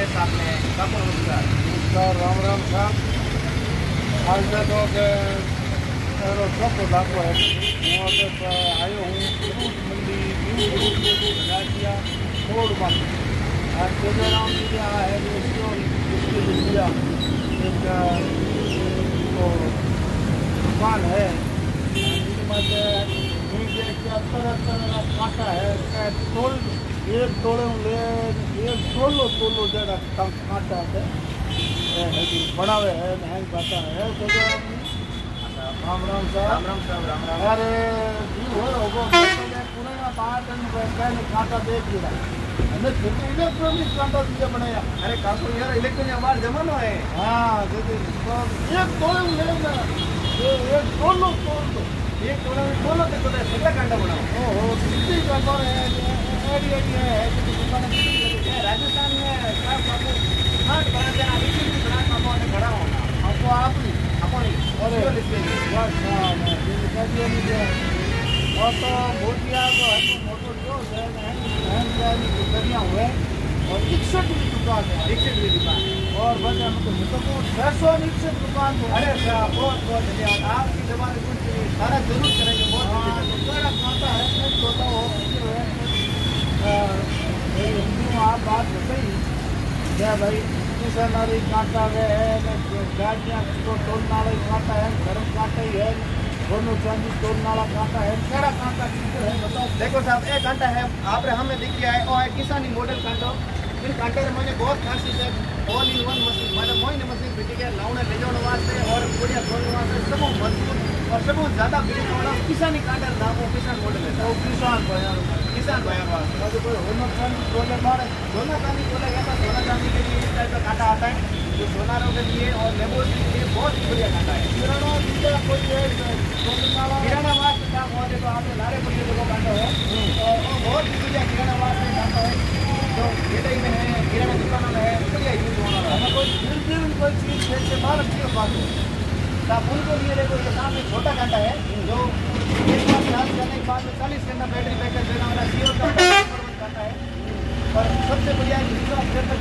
हमारे साथ में है। नमस्कार, राम राम साहब। आज मैं तो एरोस्टॉप को लाखों है वहाँ पर आए हूँ। किया रोड पर आज तेजाराम जी का है दुकान है, काटा है इसका टोल एक तोड़े एक सोलो जरा काटा है बनावे है महंग काटा है। राम राम साहब। अरे पुराना बात काटा देख लिया इलेक्ट्रॉनिक काटा दिया बनाया। अरे काको यार इलेक्ट्रॉनिक हमारा जमाना है। हाँ एक तोड़े लेना एक सोलो तोड़ दो एक तोड़ा सोलो देखो सगला कांडा बनाओ। ओहो कितनी व्यापार है है। राजस्थान में खड़ा होना आपको आप नहीं अपनी और तो मोटिया जो है मोटो जो है हुए और 61 की दुकान है 61 की दुकान और बस हमको मुझको 661 दुकान। अरे बहुत बहुत धन्यवाद आपकी जमाने कुछ सारा जरूर करेंगे। बहुत खाता है सोता हो आप बात बताइए क्या भाई किसान वाली कांटा में है गाड़ियाँ को टोल नाला कांटा है गरम कांटा ही है दोनों चांदी टोल नाला कांटा है सारा कांटा है बताओ। देखो साहब एक कांटा है आप हमें दिख गया है और किसानी मॉडल कांटो इन कांटे में मुझे बहुत खासी है। ऑल इन वन मशीन मतलब मोइन मशीन बिटी के लावने ले जाने वास्ते और बढ़िया खोलने वास्ते सब मजबूत और सब ज़्यादा बिजली वाला किसानी कांटा नाम हो किसान मॉडल है। किसान भाई सोने पर सोना चांदी बोला गया था। सोना चांदी के लिए इस टाइप का कांटा आता है जो सोनारों के लिए और लेबोर्स के लिए बहुत ही बढ़िया कांटा है। किराना जिनका कोई किराना वास में काम हो तो आपने लारे पड़े लोगों कांटा हो और बहुत ही बढ़िया किराना वास में कांटा है तो बेटे में है किराना दुकानों में है बढ़िया यूज होना रहा है। कोई बिल्कुल कोई चीज़ खेल से बाहर अच्छी बात है तब उनको लिए देखो ये सामने छोटा कांटा है जो चार्ज करने के बाद 40 घंटा बैटरी बैकअप देने वाला सीओर कांटा है और सबसे बढ़िया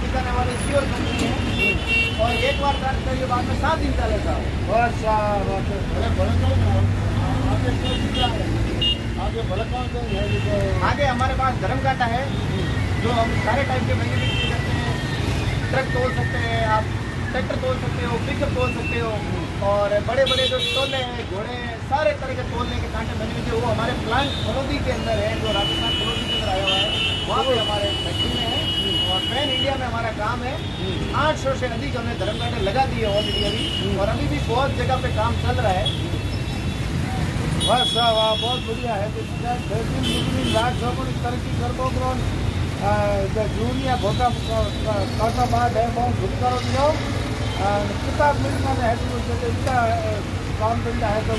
दिखाने वाले सीओर कंपनी है और एक बार चार्ज करिए बाद में 7 दिन का लेता हो। अच्छा आगे भलक आगे हमारे पास धर्म कांटा है जो हम सारे टाइप के मैकेनिक करते हैं। ट्रक तोड़ सकते हैं आप ट्रैक्टर तोड़ सकते हो पिकअप तोड़ सकते हो और बड़े बड़े जो टोले हैं घोड़े हैं सारे तरह के टोले के कांटे बने हुए वो हमारे प्लांट खड़ोदी के अंदर है जो राजस्थान खड़ोदी के अंदर आया हुआ है वहाँ पे हमारे फैक्ट्री में है और पैन इंडिया में हमारा काम है। 800 से अधिक हमने धर्म कांटे लगा दिए ऑल इंडिया भी और अभी भी बहुत जगह पे काम चल रहा है। बस वाह बहुत बढ़िया है तो 13 लाख लोगों की तरक्की कर दो जूनिया भोका काटा बाद है बहुत छुटकारो दिया किताब मिलना है तो इतना काम करता है तो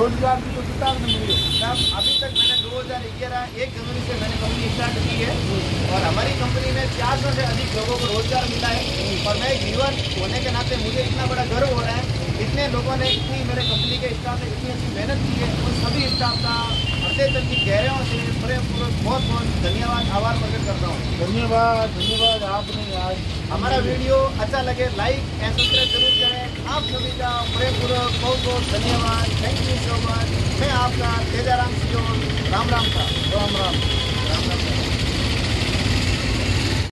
रोजगार की तो किताब नहीं मिली साहब। अभी तक मैंने 2011 1 जनवरी से मैंने कंपनी स्टार्ट की है और हमारी कंपनी में 400 से अधिक लोगों को रोजगार मिला है और मैं युवा होने के नाते मुझे इतना बड़ा गर्व हो रहा है। इतने लोगों ने इतनी मेरे कंपनी के स्टाफ ने इतनी अच्छी मेहनत की है उन सभी स्टाफ का हृदय तक की गहराइयों से पूरे बहुत बहुत धन्यवाद आभार प्रकट करता हूँ। धन्यवाद आपने आज हमारा वीडियो अच्छा लगे लाइक एंड सब्सक्राइब जरूर करें। आप सभी का प्रेमपूर्वक बहुत बहुत धन्यवाद। Thank you so much. मैं आपका तेजाराम सिंह। राम राम साहब। राम राम।